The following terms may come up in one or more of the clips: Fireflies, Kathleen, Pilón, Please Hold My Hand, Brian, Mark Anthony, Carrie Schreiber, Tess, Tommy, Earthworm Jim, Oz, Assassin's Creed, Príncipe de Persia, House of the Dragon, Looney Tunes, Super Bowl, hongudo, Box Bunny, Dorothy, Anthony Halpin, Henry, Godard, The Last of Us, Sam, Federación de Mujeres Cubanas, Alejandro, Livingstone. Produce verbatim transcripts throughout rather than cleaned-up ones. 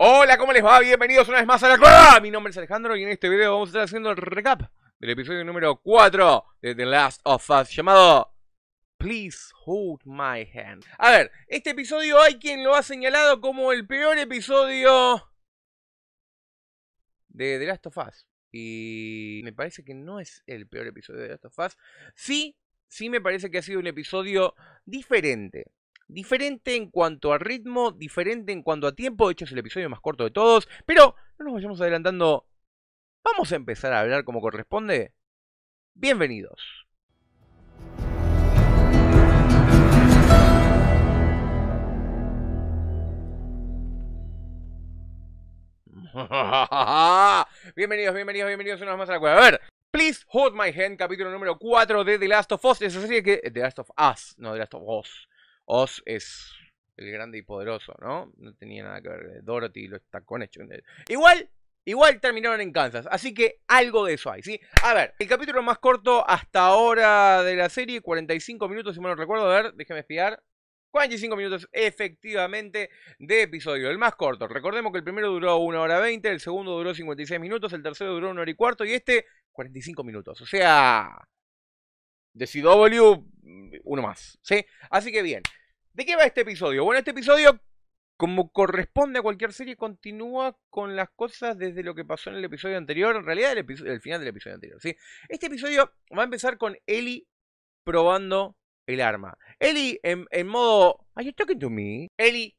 Hola, ¿cómo les va? Bienvenidos una vez más a la cueva. Mi nombre es Alejandro y en este video vamos a estar haciendo el recap del episodio número cuatro de The Last of Us llamado Please Hold My Hand. A ver, este episodio hay quien lo ha señalado como el peor episodio de The Last of Us. Y me parece que no es el peor episodio de The Last of Us. Sí, sí me parece que ha sido un episodio diferente. Diferente en cuanto a ritmo, diferente en cuanto a tiempo. De hecho es el episodio más corto de todos. Pero no nos vayamos adelantando. Vamos a empezar a hablar como corresponde. Bienvenidos. Bienvenidos, bienvenidos, bienvenidos una vez más a la cueva. A ver, Please Hold My Hand, capítulo número cuatro de The Last of Us. Esa serie que... The Last of Us, no The Last of Us. Oz es el grande y poderoso, ¿no? No tenía nada que ver. Dorothy lo está con hecho. Igual, igual terminaron en Kansas. Así que algo de eso hay, ¿sí? A ver, el capítulo más corto hasta ahora de la serie, cuarenta y cinco minutos, si mal no recuerdo. A ver, déjeme fiar. cuarenta y cinco minutos, efectivamente, de episodio. El más corto. Recordemos que el primero duró una hora veinte, el segundo duró cincuenta y seis minutos, el tercero duró una hora y cuarto y este, cuarenta y cinco minutos. O sea... de C W, uno más, ¿sí? Así que bien, ¿de qué va este episodio? Bueno, este episodio, como corresponde a cualquier serie, continúa con las cosas desde lo que pasó en el episodio anterior. En realidad, el, episodio, el final del episodio anterior, ¿sí? Este episodio va a empezar con Ellie probando el arma. Ellie en, en modo... ¿Are you talking to me? Ellie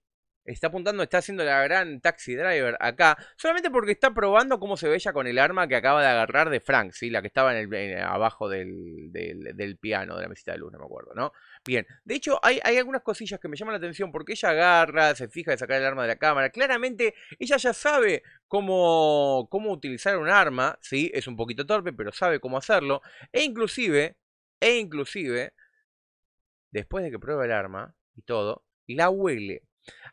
está apuntando, está haciendo la gran taxi driver acá, solamente porque está probando cómo se ve ella con el arma que acaba de agarrar de Frank, ¿sí? La que estaba en el, en, abajo del, del, del piano, de la mesita de luz, no me acuerdo, ¿no? Bien, de hecho hay, hay algunas cosillas que me llaman la atención porque ella agarra, se fija de sacar el arma de la cámara. Claramente ella ya sabe cómo, cómo utilizar un arma, ¿sí? Es un poquito torpe, pero sabe cómo hacerlo. E inclusive, e inclusive, después de que prueba el arma y todo, la huele.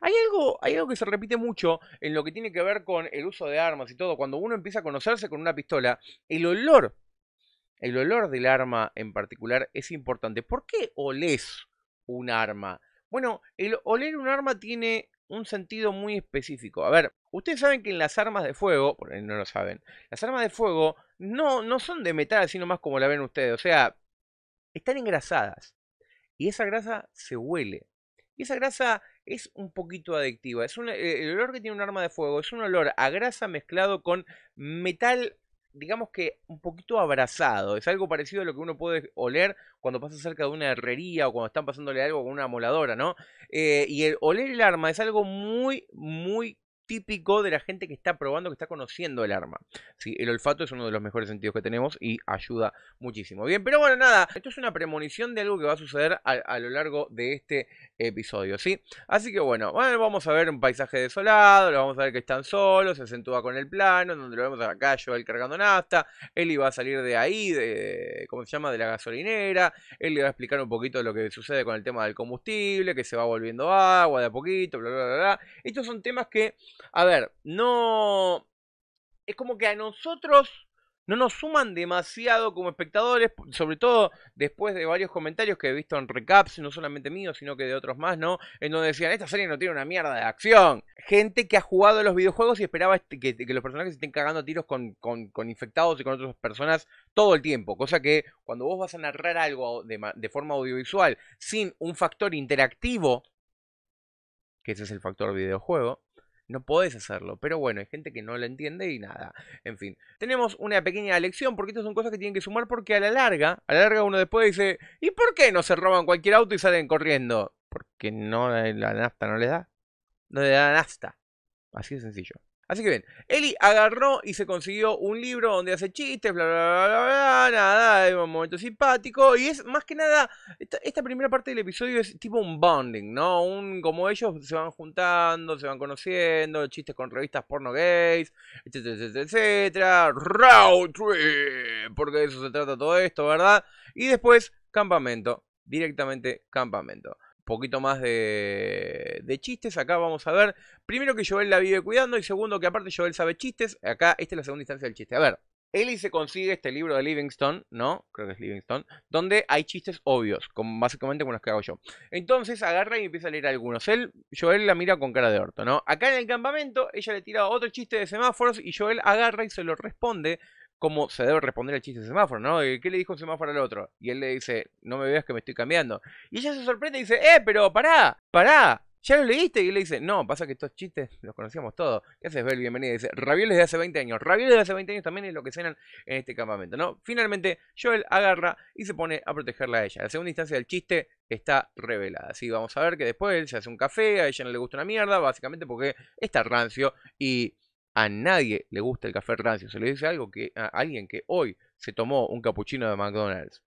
Hay algo, hay algo que se repite mucho en lo que tiene que ver con el uso de armas y todo. Cuando uno empieza a conocerse con una pistola, el olor, el olor del arma en particular es importante. ¿Por qué olés un arma? Bueno, el oler un arma tiene un sentido muy específico. A ver, ustedes saben que en las armas de fuego, bueno, no lo saben, las armas de fuego no, no son de metal así nomás como la ven ustedes. O sea, están engrasadas y esa grasa se huele. Y esa grasa es un poquito adictiva. Es un, el olor que tiene un arma de fuego es un olor a grasa mezclado con metal, digamos que un poquito abrasado. Es algo parecido a lo que uno puede oler cuando pasa cerca de una herrería o cuando están pasándole algo con una moladora, ¿no? Eh, y el oler el arma es algo muy, muy típico de la gente que está probando, que está conociendo el arma. Sí, el olfato es uno de los mejores sentidos que tenemos y ayuda muchísimo. Bien, pero bueno, nada, esto es una premonición de algo que va a suceder a, a lo largo de este episodio, ¿sí? Así que bueno, bueno, vamos a ver un paisaje desolado, lo vamos a ver que están solos, se acentúa con el plano, donde lo vemos a acá, Joel cargando nafta, Ellie va a salir de ahí, de, ¿cómo se llama?, de la gasolinera. Él le va a explicar un poquito lo que sucede con el tema del combustible, que se va volviendo agua de a poquito, bla, bla, bla, bla. Estos son temas que... A ver, no... Es como que a nosotros no nos suman demasiado como espectadores, sobre todo después de varios comentarios que he visto en recaps, no solamente míos, sino que de otros más, ¿no? En donde decían, esta serie no tiene una mierda de acción. Gente que ha jugado los videojuegos y esperaba que, que los personajes se estén cagando a tiros con, con, con infectados y con otras personas todo el tiempo. Cosa que cuando vos vas a narrar algo de, de forma audiovisual sin un factor interactivo, que ese es el factor videojuego, no podés hacerlo, pero bueno, hay gente que no lo entiende y nada, en fin. Tenemos una pequeña lección, porque estas son cosas que tienen que sumar, porque a la larga, a la larga uno después dice, ¿y por qué no se roban cualquier auto y salen corriendo? Porque no, la nafta no les da, no le da nafta, así de sencillo. Así que bien, Ellie agarró y se consiguió un libro donde hace chistes, bla, bla, bla, bla, bla, nada, es un momento simpático. Y es más que nada, esta, esta primera parte del episodio es tipo un bonding, ¿no? Un, como ellos se van juntando, se van conociendo, chistes con revistas porno gays, etcétera, etcétera, etcétera. Road trip, porque de eso se trata todo esto, ¿verdad? Y después, campamento, directamente campamento. Poquito más de, de chistes. Acá vamos a ver, primero que Joel la vive cuidando y segundo que aparte Joel sabe chistes. Acá esta es la segunda instancia del chiste. A ver, Ellie se consigue este libro de Livingstone, ¿no? Creo que es Livingstone, donde hay chistes obvios, como básicamente con los que hago yo. Entonces agarra y empieza a leer algunos. Él, Joel la mira con cara de orto, ¿no? Acá en el campamento, ella le tira otro chiste de semáforos y Joel agarra y se lo responde como se debe responder al chiste de semáforo, ¿no? ¿Qué le dijo un semáforo al otro? Y él le dice, no me veas que me estoy cambiando. Y ella se sorprende y dice, ¡eh, pero pará, pará! ¿Ya lo leíste? Y él le dice, no, pasa que estos chistes los conocíamos todos. ¿Qué haces, Bel? Bienvenida. Y dice, ravioles de hace veinte años. Ravioles de hace veinte años también es lo que cenan en este campamento, ¿no? Finalmente, Joel agarra y se pone a protegerla a ella. La segunda instancia del chiste está revelada. Así vamos a ver que después él se hace un café, a ella no le gusta una mierda, básicamente porque está rancio y a nadie le gusta el café rancio. Se le dice algo que a alguien que hoy se tomó un capuchino de McDonald's.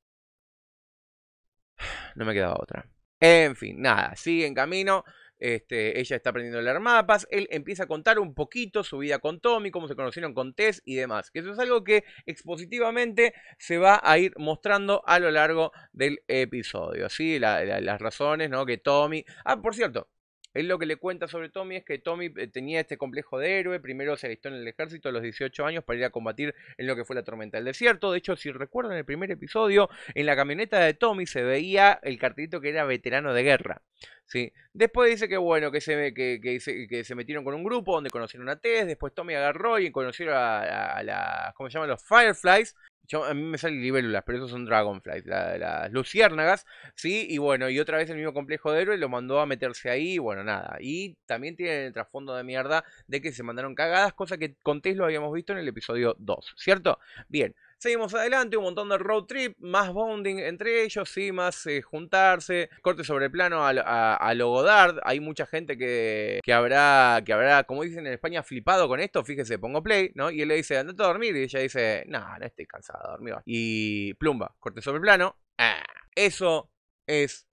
No me quedaba otra. En fin, nada, sigue en camino. Este, ella está aprendiendo a leer mapas. Él empieza a contar un poquito su vida con Tommy, cómo se conocieron con Tess y demás. Que eso es algo que expositivamente se va a ir mostrando a lo largo del episodio, ¿sí? La, la, las razones, ¿no? Que Tommy... Ah, por cierto, él lo que le cuenta sobre Tommy es que Tommy tenía este complejo de héroe. Primero se alistó en el ejército a los dieciocho años para ir a combatir en lo que fue la tormenta del desierto. De hecho, si recuerdan el primer episodio, en la camioneta de Tommy se veía el cartelito que era veterano de guerra. ¿Sí? Después dice que bueno, que se, que, que, se, que se metieron con un grupo donde conocieron a Tess. Después Tommy agarró y conocieron a, a, a las, ¿cómo se llaman? Los Fireflies. Yo, a mí me salen libélulas, pero esos son Dragonflies, la, las luciérnagas, ¿sí? Y bueno, y otra vez el mismo complejo de héroe lo mandó a meterse ahí, y bueno, nada. Y también tienen el trasfondo de mierda de que se mandaron cagadas, cosa que con Tess lo habíamos visto en el episodio dos, ¿cierto? Bien, seguimos adelante, un montón de road trip, más bonding entre ellos, sí, más eh, juntarse, corte sobre plano a, a, a lo Godard. Hay mucha gente que, que, habrá, que habrá, como dicen en España, flipado con esto, fíjese, pongo play, ¿no? Y él le dice, andate a dormir, y ella dice, no, no estoy cansado. Dormido. Y plumba, corte sobre plano. ¡Ah! Eso es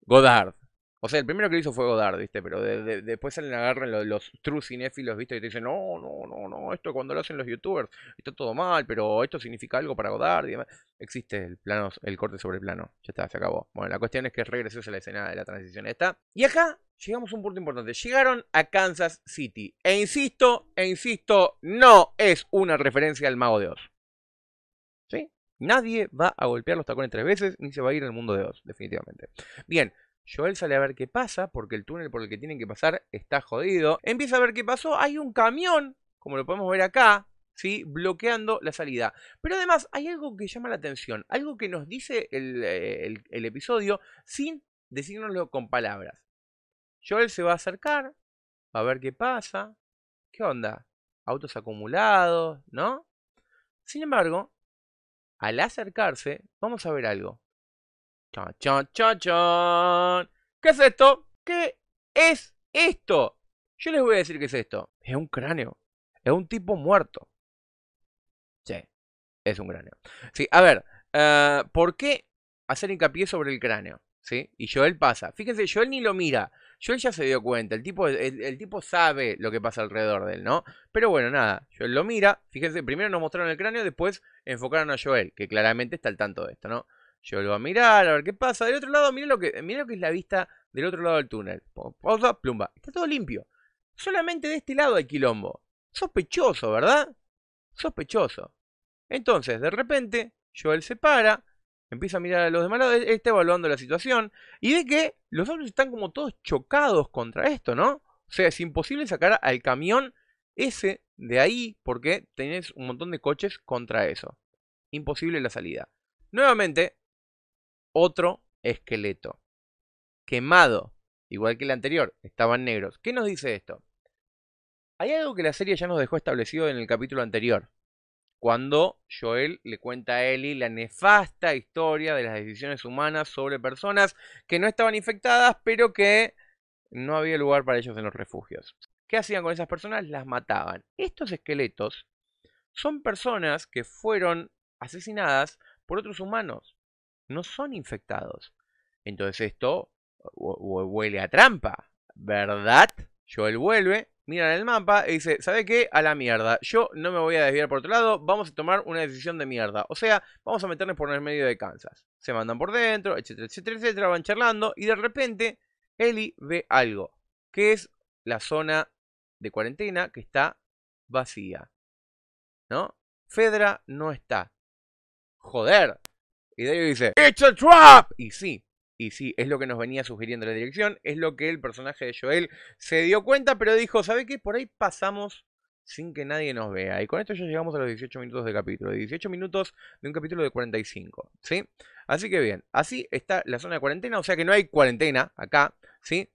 Godard. O sea, el primero que lo hizo fue Godard, ¿viste? Pero de, de, después salen, agarran los, los true cinéfilos, ¿viste? Y te dicen, no, no, no, no, esto cuando lo hacen los youtubers está todo mal, pero esto significa algo para Godard y demás. Existe el plano, el corte sobre plano. Ya está, se acabó. Bueno, la cuestión es que regreses a la escena de la transición esta. Y acá llegamos a un punto importante. Llegaron a Kansas City. E insisto, e insisto, no es una referencia al Mago de Oz. ¿Sí? Nadie va a golpear los tacones tres veces, ni se va a ir al mundo de Oz, definitivamente. Bien, Joel sale a ver qué pasa, porque el túnel por el que tienen que pasar está jodido. Empieza a ver qué pasó, hay un camión, como lo podemos ver acá, ¿sí? Bloqueando la salida. Pero además hay algo que llama la atención, algo que nos dice el, el, el episodio sin decírnoslo con palabras. Joel se va a acercar, va a ver qué pasa, qué onda, autos acumulados, ¿no? Sin embargo... al acercarse, vamos a ver algo. Chon, chon, chon, chon. ¿Qué es esto? ¿Qué es esto? Yo les voy a decir qué es esto. Es un cráneo. Es un tipo muerto. Sí, es un cráneo. Sí, a ver, uh, ¿por qué hacer hincapié sobre el cráneo? ¿Sí? Y Joel pasa. Fíjense, Joel ni lo mira. Joel ya se dio cuenta, el tipo, el, el tipo sabe lo que pasa alrededor de él, ¿no? Pero bueno, nada, Joel lo mira, fíjense, primero nos mostraron el cráneo, después enfocaron a Joel, que claramente está al tanto de esto, ¿no? Joel va a mirar, a ver qué pasa. Del otro lado, miren lo que, miren lo que es la vista del otro lado del túnel. Pausa, plumba, está todo limpio. Solamente de este lado hay quilombo. Sospechoso, ¿verdad? Sospechoso. Entonces, de repente, Joel se para... empieza a mirar a los demás lados, él está evaluando la situación y ve que los autos están como todos chocados contra esto, ¿no? O sea, es imposible sacar al camión ese de ahí porque tenés un montón de coches contra eso. Imposible la salida. Nuevamente, otro esqueleto. Quemado, igual que el anterior, estaban negros. ¿Qué nos dice esto? Hay algo que la serie ya nos dejó establecido en el capítulo anterior, cuando Joel le cuenta a Ellie la nefasta historia de las decisiones humanas sobre personas que no estaban infectadas, pero que no había lugar para ellos en los refugios. ¿Qué hacían con esas personas? Las mataban. Estos esqueletos son personas que fueron asesinadas por otros humanos. No son infectados. Entonces esto huele a trampa, ¿verdad? Joel vuelve. Miran el mapa y dice, ¿sabe qué? A la mierda. Yo no me voy a desviar por otro lado. Vamos a tomar una decisión de mierda. O sea, vamos a meternos por el medio de Kansas. Se mandan por dentro, etcétera, etcétera, etcétera. Van charlando y de repente Ellie ve algo. Que es la zona de cuarentena que está vacía, ¿no? Fedra no está. ¡Joder! Y Dario dice, ¡It's a trap! Y sí, y sí, es lo que nos venía sugiriendo la dirección, es lo que el personaje de Joel se dio cuenta, pero dijo, ¿sabe qué? Por ahí pasamos sin que nadie nos vea. Y con esto ya llegamos a los dieciocho minutos de capítulo. dieciocho minutos de un capítulo de cuarenta y cinco, ¿sí? Así que bien, así está la zona de cuarentena, o sea que no hay cuarentena acá, ¿sí?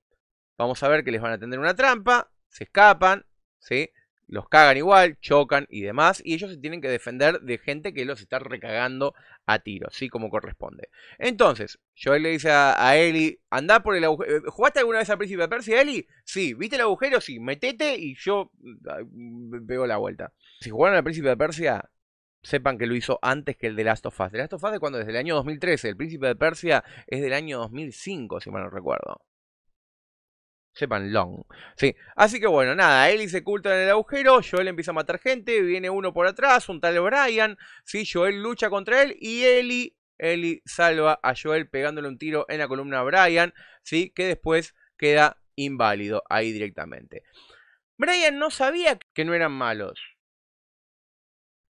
Vamos a ver que les van a tender una trampa, se escapan, ¿sí? Los cagan igual, chocan y demás. Y ellos se tienen que defender de gente que los está recagando a tiros, ¿sí? Como corresponde. Entonces, Joel le dice a, a Ellie, andá por el agujero. ¿Jugaste alguna vez al Príncipe de Persia, Ellie? Sí. ¿Viste el agujero? Sí. Metete y yo pego la vuelta. Si jugaron al Príncipe de Persia, sepan que lo hizo antes que el de The Last of Us. The Last of Us es cuando desde el año dos mil trece. El Príncipe de Persia es del año dos mil cinco, si mal no recuerdo. Sepan long, sí. Así que bueno, nada, Ellie se oculta en el agujero, Joel empieza a matar gente, viene uno por atrás, un tal Brian, sí, Joel lucha contra él y Ellie, Ellie salva a Joel pegándole un tiro en la columna a Brian, sí, que después queda inválido ahí directamente. Brian no sabía que no eran malos.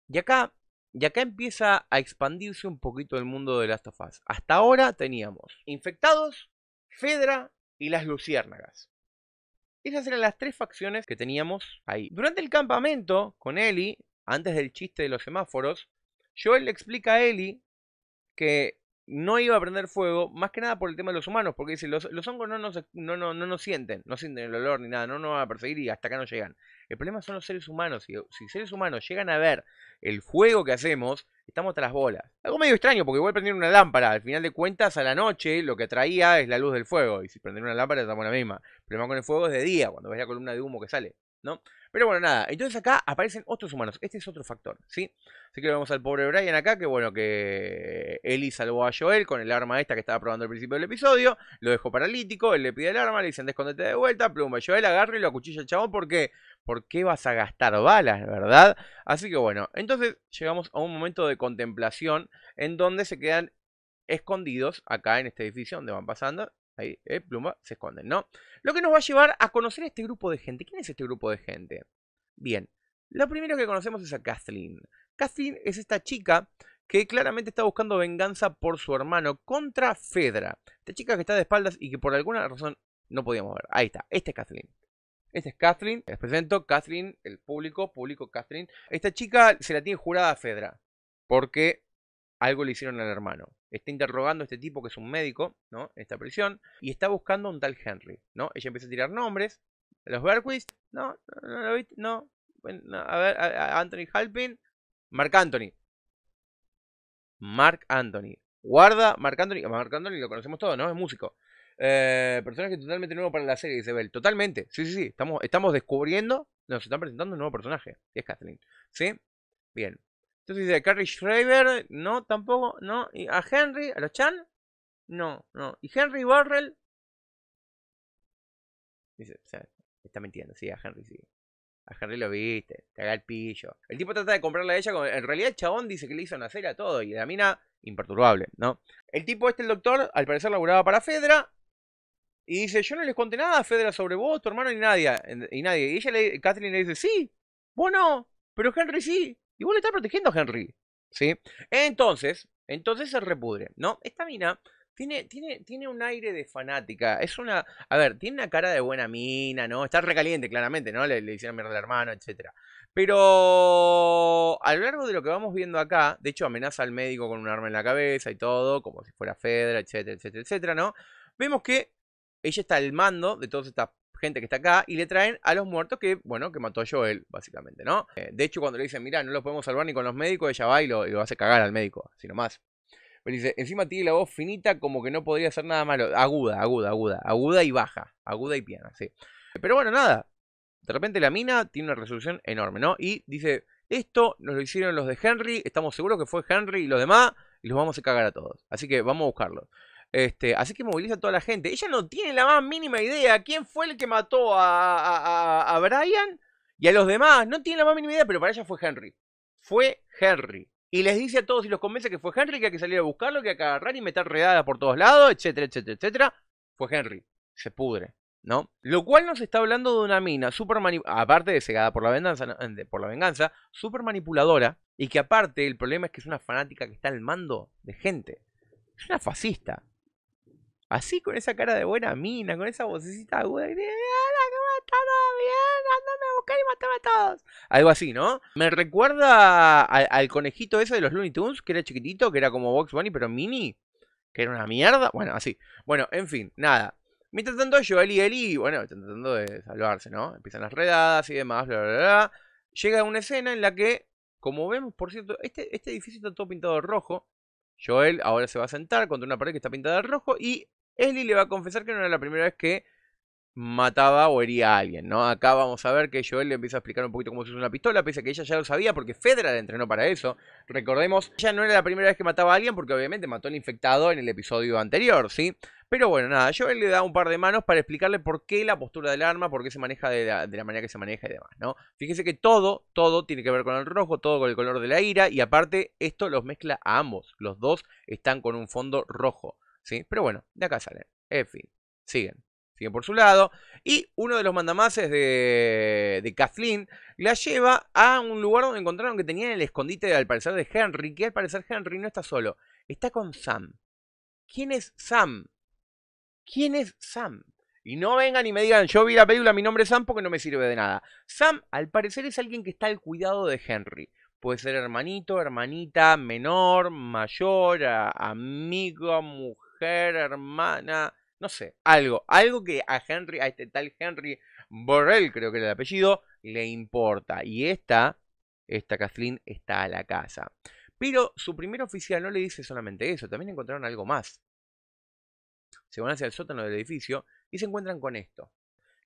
Y acá, y acá empieza a expandirse un poquito el mundo de The Last of Us. Hasta ahora teníamos infectados, Fedra y las luciérnagas. Esas eran las tres facciones que teníamos ahí. Durante el campamento con Ellie, antes del chiste de los semáforos, Joel le explica a Ellie que no iba a prender fuego, más que nada por el tema de los humanos, porque dice, los, los hongos no nos, no, no, no nos sienten, no sienten el olor ni nada, no nos van a perseguir y hasta acá no llegan. El problema son los seres humanos, si, si seres humanos llegan a ver el fuego que hacemos, estamos tras bolas. Algo medio extraño, porque igual prender una lámpara, al final de cuentas, a la noche, lo que atraía es la luz del fuego, y si prender una lámpara estamos la misma. El problema con el fuego es de día, cuando ves la columna de humo que sale, ¿no? Pero bueno, nada, entonces acá aparecen otros humanos. Este es otro factor, ¿sí? Así que lo vemos al pobre Brian acá, que bueno, que Ellie salvó a Joel con el arma esta que estaba probando al principio del episodio. Lo dejó paralítico, él le pide el arma, le dicen, escóndete de vuelta, plumba. Joel agarra y lo acuchilla al chabón porque, ¿por qué vas a gastar balas, verdad? Así que bueno, entonces llegamos a un momento de contemplación en donde se quedan escondidos acá en este edificio donde van pasando. Ahí, eh, pluma, se esconden, ¿no? Lo que nos va a llevar a conocer a este grupo de gente. ¿Quién es este grupo de gente? Bien, lo primero que conocemos es a Kathleen. Kathleen es esta chica que claramente está buscando venganza por su hermano contra Fedra. Esta chica que está de espaldas y que por alguna razón no podíamos ver. Ahí está, esta es Kathleen. Esta es Kathleen, les presento, Kathleen, el público, público Kathleen. Esta chica se la tiene jurada a Fedra porque algo le hicieron al hermano. Está interrogando a este tipo que es un médico, ¿no? En esta prisión. Y está buscando a un tal Henry, ¿no? Ella empieza a tirar nombres. Los Berquist. No, no lo viste. No. Bueno, a ver, a Anthony Halpin. Mark Anthony. Mark Anthony. Guarda, Mark Anthony. Mark Anthony lo conocemos todos, ¿no? Es músico. Eh, personaje totalmente nuevo para la serie, dice Bell. Totalmente. Sí, sí, sí. Estamos, estamos descubriendo. Nos están presentando un nuevo personaje. Es Kathleen. ¿Sí? Bien. Entonces dice, Carrie Schreiber, no, tampoco, no. ¿Y a Henry? ¿A los Chan? No, no. ¿Y Henry Burrell? Dice, o sea, está mintiendo, sí, a Henry sí. A Henry lo viste, te haga el pillo. El tipo trata de comprarla a ella, con... en realidad el chabón dice que le hizo nacer a todo y la mina, imperturbable, ¿no? El tipo este, el doctor, al parecer laburaba para Fedra. Y dice, yo no les conté nada, Fedra, sobre vos, tu hermano y nadie. Y nadie. Y ella, le, Kathleen le dice, sí, vos no, pero Henry sí. Y vos le estás protegiendo a Henry, ¿sí? Entonces, entonces se repudre, ¿no? Esta mina tiene, tiene, tiene un aire de fanática. Es una... A ver, tiene una cara de buena mina, ¿no? Está recaliente, claramente, ¿no? Le, le hicieron mierda al hermano, etcétera. Pero a lo largo de lo que vamos viendo acá, de hecho amenaza al médico con un arma en la cabeza y todo, como si fuera Fedra, etcétera, etcétera, etcétera, ¿no? Vemos que ella está al mando de todas estas gente que está acá, y le traen a los muertos que, bueno, que mató a Joel, básicamente, ¿no? Eh, de hecho, cuando le dicen, mirá, no los podemos salvar ni con los médicos, ella va y lo, y lo hace cagar al médico, así nomás. Pero dice, encima tiene la voz finita como que no podría hacer nada malo. Aguda, aguda, aguda, aguda y baja, aguda y piana, sí. Pero bueno, nada, de repente la mina tiene una resolución enorme, ¿no? Y dice, esto nos lo hicieron los de Henry, estamos seguros que fue Henry y los demás, y los vamos a cagar a todos, así que vamos a buscarlos. Este, así que moviliza a toda la gente. Ella no tiene la más mínima idea quién fue el que mató a, a, a Brian y a los demás. No tiene la más mínima idea, pero para ella fue Henry. Fue Henry. Y les dice a todos y los convence que fue Henry, que hay que salir a buscarlo, que hay que agarrar y meter redadas por todos lados, etcétera, etcétera, etcétera. Fue Henry. Se pudre. ¿no? Lo cual nos está hablando de una mina super manipuladora, aparte de cegada por la venganza, por la venganza, super manipuladora, y que aparte el problema es que es una fanática que está al mando de gente. Es una fascista. Así, con esa cara de buena mina, con esa vocecita aguda, que dice, ¡hola, cómo está todo bien! ¡Ándame a buscar y matame a todos! Algo así, ¿no? Me recuerda al, al conejito ese de los Looney Tunes, que era chiquitito, que era como Box Bunny, pero mini, que era una mierda. Bueno, así. Bueno, en fin, nada. Mientras tanto, Joel y Eli, bueno, están tratando de salvarse, ¿no? Empiezan las redadas y demás, bla, bla, bla. Llega una escena en la que, como vemos, por cierto, este, este edificio está todo pintado de rojo. Joel ahora se va a sentar contra una pared que está pintada de rojo y Ellie le va a confesar que no era la primera vez que mataba o hería a alguien, ¿no? Acá vamos a ver que Joel le empieza a explicar un poquito cómo se usa una pistola, pese a que ella ya lo sabía porque Fedra la entrenó para eso. Recordemos, ella no era la primera vez que mataba a alguien porque obviamente mató al infectado en el episodio anterior, ¿sí? Pero bueno, nada, Joel le da un par de manos para explicarle por qué la postura del arma, por qué se maneja de la, de la manera que se maneja y demás, ¿no? Fíjense que todo, todo tiene que ver con el rojo, todo con el color de la ira y aparte esto los mezcla a ambos. Los dos están con un fondo rojo, ¿sí? Pero bueno, de acá salen. En fin, siguen. Siguen por su lado. Y uno de los mandamases de, de Kathleen la lleva a un lugar donde encontraron que tenían el escondite, al parecer, de Henry. Que al parecer Henry no está solo. Está con Sam. ¿Quién es Sam? ¿Quién es Sam? Y no vengan y me digan, yo vi la película, mi nombre es Sam, porque no me sirve de nada. Sam, al parecer, es alguien que está al cuidado de Henry. Puede ser hermanito, hermanita, menor, mayor, amigo, mujer, hermana, no sé, algo, algo que a Henry, a este tal Henry Borrell, creo que era el apellido, le importa. Y esta, esta Kathleen está a la casa. Pero su primer oficial no le dice solamente eso, también encontraron algo más. Se van hacia el sótano del edificio y se encuentran con esto.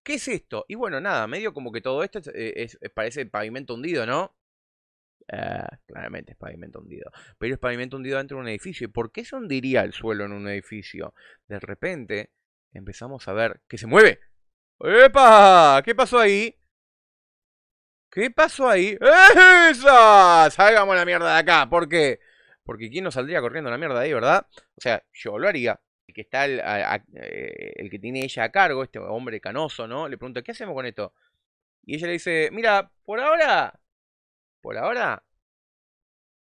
¿Qué es esto? Y bueno, nada, medio como que todo esto es, es, es, parece pavimento hundido, ¿no? Uh, claramente es pavimento hundido, pero es pavimento hundido dentro de un edificio. ¿Y por qué se hundiría el suelo en un edificio? De repente empezamos a ver que se mueve. ¡Epa! ¿Qué pasó ahí? ¿Qué pasó ahí? ¡Esa! Salgamos la mierda de acá. ¿Por qué? Porque ¿quién no saldría corriendo la mierda de ahí, verdad? O sea, yo lo haría. El que está el, a, a, el que tiene ella a cargo, este hombre canoso, ¿no? Le pregunta, ¿qué hacemos con esto? Y ella le dice, mira, por ahora... Por ahora,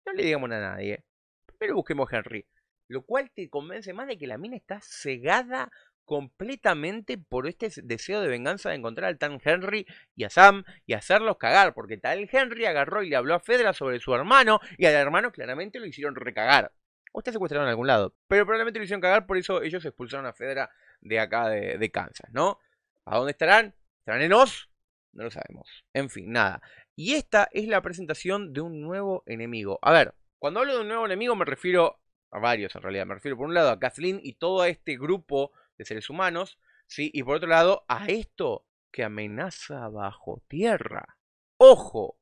no le digamos a nadie. Primero busquemos a Henry. Lo cual te convence más de que la mina está cegada completamente por este deseo de venganza de encontrar al tan Henry y a Sam y hacerlos cagar. Porque tal Henry agarró y le habló a Fedra sobre su hermano y al hermano claramente lo hicieron recagar. O está secuestrado en algún lado. Pero probablemente lo hicieron cagar, por eso ellos expulsaron a Fedra de acá de, de Kansas, ¿no? ¿A dónde estarán? ¿Estarán en Oz? No lo sabemos. En fin, nada. Y esta es la presentación de un nuevo enemigo. A ver, cuando hablo de un nuevo enemigo me refiero a varios en realidad. Me refiero por un lado a Kathleen y todo este grupo de seres humanos, ¿sí? Y por otro lado a esto que amenaza bajo tierra. ¡Ojo!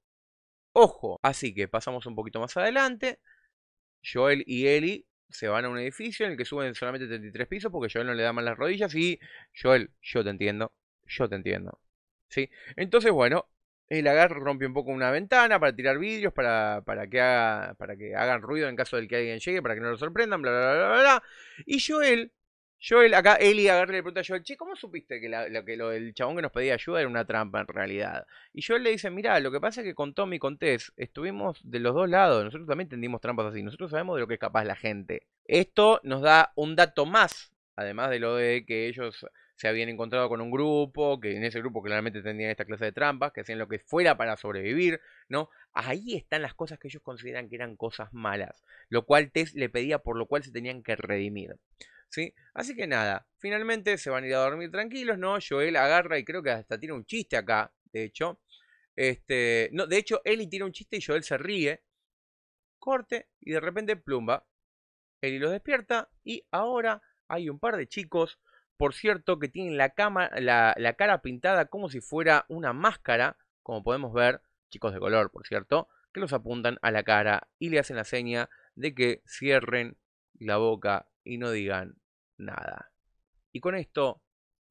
¡Ojo! Así que pasamos un poquito más adelante. Joel y Ellie se van a un edificio en el que suben solamente treinta y tres pisos porque Joel no le da mal las rodillas y... Joel, yo te entiendo. Yo te entiendo. ¿Sí? Entonces, bueno... El agarre rompe un poco una ventana para tirar vidrios, para, para, que haga, para que hagan ruido en caso del que alguien llegue, para que no lo sorprendan, bla, bla, bla, bla, bla. Y Joel, Joel, acá Ellie agarra y le pregunta a Joel, che, ¿cómo supiste que, la, lo, que lo, el chabón que nos pedía ayuda era una trampa en realidad? Y Joel le dice, mirá, lo que pasa es que con Tommy y con Tess estuvimos de los dos lados, nosotros también tendimos trampas así, nosotros sabemos de lo que es capaz la gente. Esto nos da un dato más, además de lo de que ellos... se habían encontrado con un grupo, que en ese grupo claramente tenían esta clase de trampas, que hacían lo que fuera para sobrevivir, ¿no? Ahí están las cosas que ellos consideran que eran cosas malas, lo cual Tess le pedía, por lo cual se tenían que redimir, ¿sí? Así que nada, finalmente se van a ir a dormir tranquilos, ¿no? Joel agarra y creo que hasta tiene un chiste acá, de hecho. Este, no, de hecho, Ellie tiene un chiste y Joel se ríe, corte, y de repente plumba. Ellie los despierta y ahora hay un par de chicos... Por cierto, que tienen la, cama, la, la cara pintada como si fuera una máscara, como podemos ver, chicos de color, por cierto, que los apuntan a la cara y le hacen la seña de que cierren la boca y no digan nada. Y con esto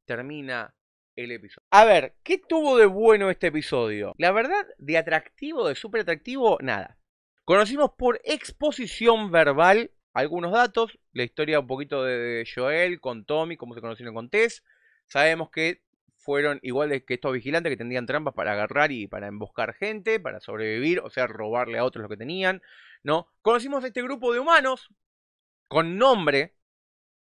termina el episodio. A ver, ¿qué tuvo de bueno este episodio? La verdad, de atractivo, de súper atractivo, nada. Conocimos por exposición verbal algunos datos, la historia un poquito de Joel con Tommy, cómo se conocieron con Tess. Sabemos que fueron iguales que estos vigilantes que tendrían trampas para agarrar y para emboscar gente, para sobrevivir, o sea, robarle a otros lo que tenían, ¿no? Conocimos a este grupo de humanos con nombre.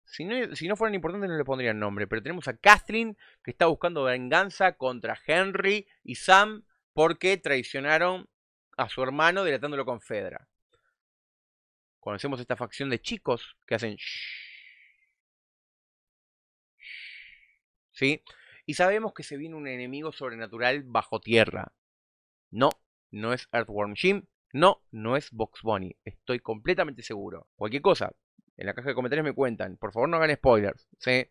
Si no, si no fueran importantes no le pondrían nombre, pero tenemos a Kathleen, que está buscando venganza contra Henry y Sam porque traicionaron a su hermano delatándolo con Fedra. Conocemos esta facción de chicos que hacen shh, ¿sí? Y sabemos que se viene un enemigo sobrenatural bajo tierra. No, no es Earthworm Jim. No, no es Box Bunny. Estoy completamente seguro. Cualquier cosa, en la caja de comentarios me cuentan. Por favor, no hagan spoilers, ¿sí?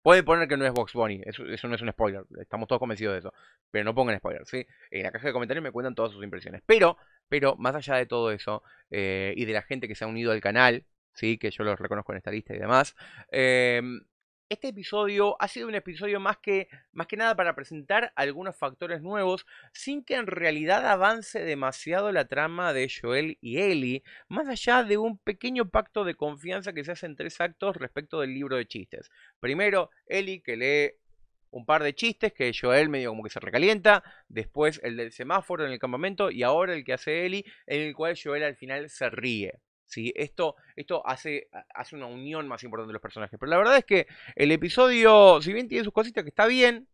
Pueden poner que no es Box Bunny. Eso, eso no es un spoiler. Estamos todos convencidos de eso. Pero no pongan spoilers, ¿sí? En la caja de comentarios me cuentan todas sus impresiones. Pero, pero más allá de todo eso, eh, y de la gente que se ha unido al canal, ¿sí? Que yo los reconozco en esta lista y demás. Eh, este episodio ha sido un episodio más que, más que nada para presentar algunos factores nuevos, sin que en realidad avance demasiado la trama de Joel y Ellie, más allá de un pequeño pacto de confianza que se hace en tres actos respecto del libro de chistes. Primero, Ellie que lee un par de chistes que Joel medio como que se recalienta, después el del semáforo en el campamento y ahora el que hace Ellie, en el cual Joel al final se ríe. Sí, esto esto hace, hace una unión más importante de los personajes. Pero la verdad es que el episodio, si bien tiene sus cositas que está bien,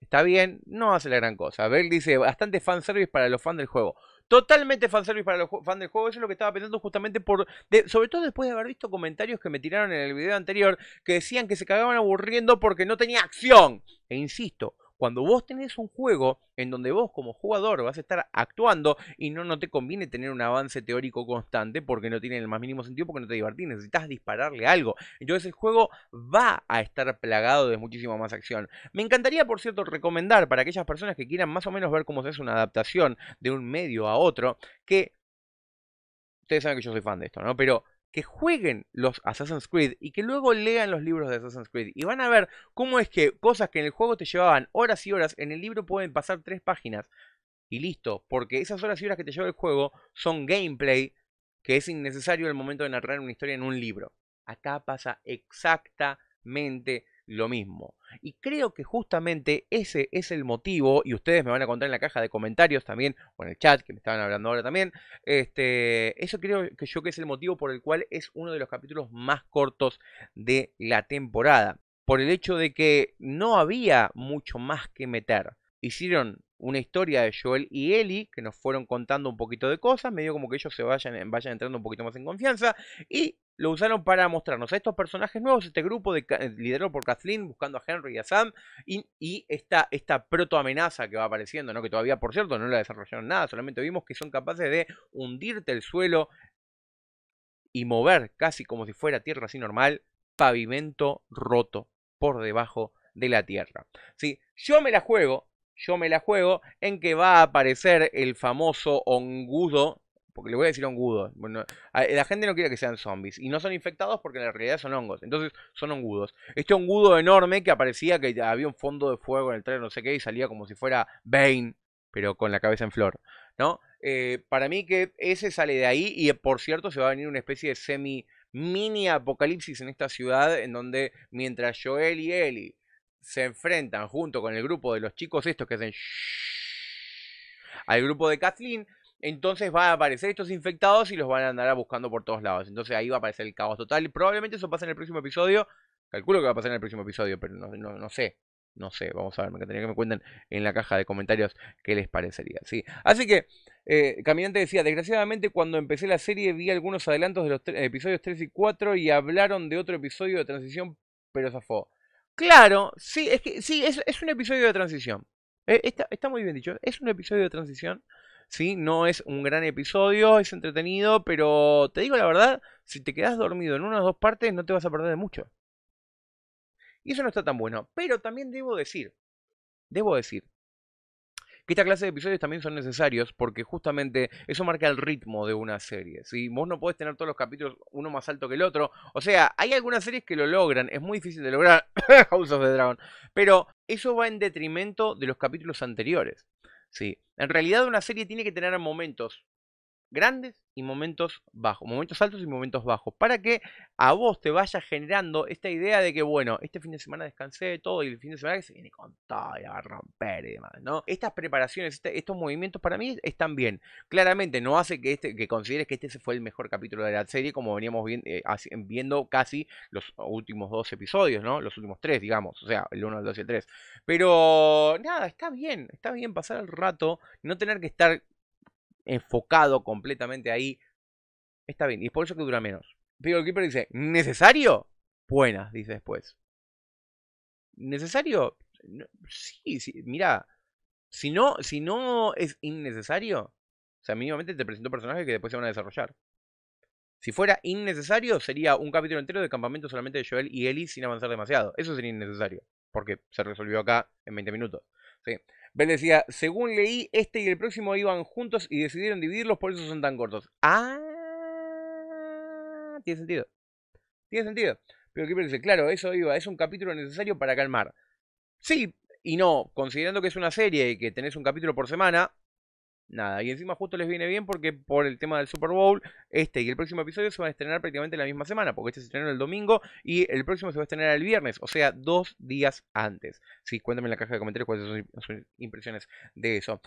está bien, no hace la gran cosa. Berg dice, bastante fanservice para los fans del juego. Totalmente fanservice para los fans del juego. Eso es lo que estaba pensando justamente por... De, sobre todo después de haber visto comentarios que me tiraron en el video anterior, que decían que se cagaban aburriendo porque no tenía acción. E insisto, cuando vos tenés un juego en donde vos como jugador vas a estar actuando y no, no te conviene tener un avance teórico constante porque no tiene el más mínimo sentido, porque no te divertís, necesitas dispararle algo. Entonces el juego va a estar plagado de muchísima más acción. Me encantaría, por cierto, recomendar para aquellas personas que quieran más o menos ver cómo se hace una adaptación de un medio a otro, que ustedes saben que yo soy fan de esto, ¿no? Pero que jueguen los Assassin's Creed y que luego lean los libros de Assassin's Creed. Y van a ver cómo es que cosas que en el juego te llevaban horas y horas, en el libro pueden pasar tres páginas. Y listo, porque esas horas y horas que te lleva el juego son gameplay que es innecesario al momento de narrar una historia en un libro. Acá pasa exactamente lo mismo. Y creo que justamente ese es el motivo, y ustedes me van a contar en la caja de comentarios también, o en el chat, que me estaban hablando ahora también, este, eso creo que yo que es el motivo por el cual es uno de los capítulos más cortos de la temporada. Por el hecho de que no había mucho más que meter. Hicieron una historia de Joel y Ellie, que nos fueron contando un poquito de cosas, medio como que ellos se vayan, vayan entrando un poquito más en confianza, y lo usaron para mostrarnos a estos personajes nuevos, este grupo de, liderado por Kathleen, buscando a Henry y a Sam, y, y esta, esta protoamenaza que va apareciendo, ¿no? Que todavía, por cierto, no la desarrollaron nada, solamente vimos que son capaces de hundirte el suelo y mover, casi como si fuera tierra así normal, pavimento roto por debajo de la tierra. ¿Sí? Yo me la juego... Yo me la juego en que va a aparecer el famoso hongudo, porque le voy a decir hongudo, bueno, la gente no quiere que sean zombies, y no son infectados porque en la realidad son hongos, entonces son hongudos. Este hongudo enorme que aparecía, que había un fondo de fuego en el trailer, no sé qué, y salía como si fuera Bane, pero con la cabeza en flor, ¿no? Eh, para mí que ese sale de ahí, y por cierto se va a venir una especie de semi mini apocalipsis en esta ciudad, en donde mientras Joel y Ellie se enfrentan junto con el grupo de los chicos estos que hacen shhh, al grupo de Kathleen, entonces van a aparecer estos infectados y los van a andar buscando por todos lados. Entonces ahí va a aparecer el caos total y probablemente eso pasa en el próximo episodio. Calculo que va a pasar en el próximo episodio, pero no, no, no sé. No sé, vamos a ver, me encantaría que me cuenten en la caja de comentarios qué les parecería, ¿sí? Así que, eh, Caminante decía, desgraciadamente cuando empecé la serie vi algunos adelantos de los episodios tres y cuatro y hablaron de otro episodio de transición, pero zafó. Claro, sí, es que sí, es, es un episodio de transición. Eh, está, está muy bien dicho, es un episodio de transición. Sí, no es un gran episodio, es entretenido, pero te digo la verdad, si te quedas dormido en una o dos partes no te vas a perder de mucho. Y eso no está tan bueno, pero también debo decir, debo decir, que esta clase de episodios también son necesarios porque justamente eso marca el ritmo de una serie, ¿sí? Vos no podés tener todos los capítulos uno más alto que el otro. O sea, hay algunas series que lo logran. Es muy difícil de lograr House of the Dragon. Pero eso va en detrimento de los capítulos anteriores, ¿sí? En realidad una serie tiene que tener momentos grandes y momentos bajos, momentos altos y momentos bajos, para que a vos te vaya generando esta idea de que, bueno, este fin de semana descansé de todo y el fin de semana que se viene con todo y va a romper y demás, ¿no? Estas preparaciones, este, estos movimientos para mí están bien. Claramente no hace que, este, que consideres que este fue el mejor capítulo de la serie, como veníamos vi eh, viendo casi los últimos dos episodios, ¿no? Los últimos tres, digamos, o sea, el uno, el dos y el tres. Pero nada, está bien, está bien pasar el rato, no tener que estar enfocado completamente ahí, está bien, y es por eso que dura menos. Pero el Keeper dice, ¿necesario? Buenas, dice después. ¿Necesario? No, sí, sí, mirá, si no, si no es innecesario, o sea, mínimamente te presento personajes que después se van a desarrollar. Si fuera innecesario, sería un capítulo entero de campamento solamente de Joel y Ellie sin avanzar demasiado. Eso sería innecesario, porque se resolvió acá en veinte minutos. Sí. Bell decía, según leí, este y el próximo iban juntos y decidieron dividirlos, por eso son tan cortos. Ah, tiene sentido. Tiene sentido. Pero Keeper dice, claro, eso iba, es un capítulo necesario para calmar. Sí, y no, considerando que es una serie y que tenés un capítulo por semana, nada. Y encima justo les viene bien porque por el tema del Super Bowl, este y el próximo episodio se van a estrenar prácticamente la misma semana, porque este se estrenó el domingo y el próximo se va a estrenar el viernes, o sea, dos días antes. Sí, cuéntame en la caja de comentarios cuáles son sus impresiones de eso.